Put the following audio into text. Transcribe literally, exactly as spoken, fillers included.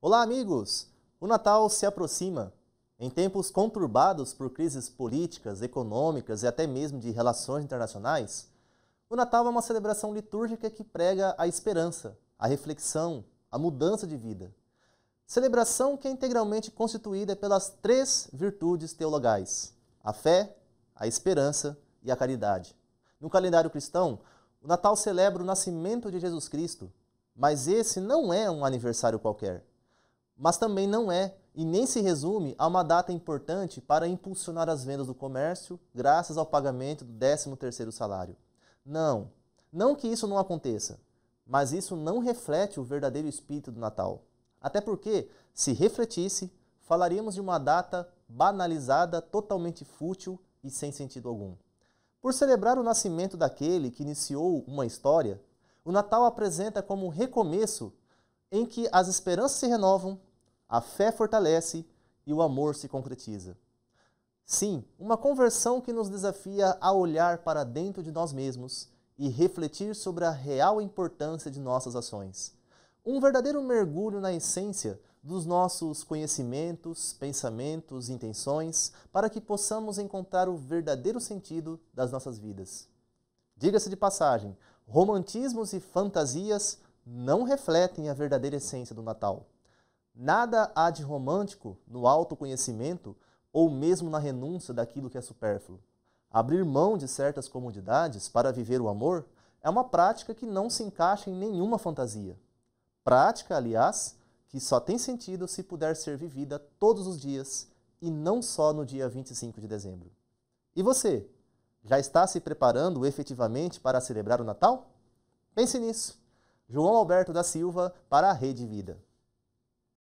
Olá, amigos! O Natal se aproxima. Em tempos conturbados por crises políticas, econômicas e até mesmo de relações internacionais, o Natal é uma celebração litúrgica que prega a esperança, a reflexão, a mudança de vida. Celebração que é integralmente constituída pelas três virtudes teologais: a fé, a esperança e a caridade. No calendário cristão, o Natal celebra o nascimento de Jesus Cristo, mas esse não é um aniversário qualquer. Mas também não é, e nem se resume, a uma data importante para impulsionar as vendas do comércio graças ao pagamento do décimo terceiro salário. Não, não que isso não aconteça, mas isso não reflete o verdadeiro espírito do Natal. Até porque, se refletisse, falaríamos de uma data banalizada, totalmente fútil e sem sentido algum. Por celebrar o nascimento daquele que iniciou uma história, o Natal apresenta como um recomeço em que as esperanças se renovam, a fé fortalece e o amor se concretiza. Sim, uma conversão que nos desafia a olhar para dentro de nós mesmos e refletir sobre a real importância de nossas ações. Um verdadeiro mergulho na essência dos nossos conhecimentos, pensamentos e intenções para que possamos encontrar o verdadeiro sentido das nossas vidas. Diga-se de passagem, romantismos e fantasias não refletem a verdadeira essência do Natal. Nada há de romântico no autoconhecimento ou mesmo na renúncia daquilo que é supérfluo. Abrir mão de certas comodidades para viver o amor é uma prática que não se encaixa em nenhuma fantasia. Prática, aliás, que só tem sentido se puder ser vivida todos os dias e não só no dia vinte e cinco de dezembro. E você, já está se preparando efetivamente para celebrar o Natal? Pense nisso! João Alberto da Silva para a Rede Vida.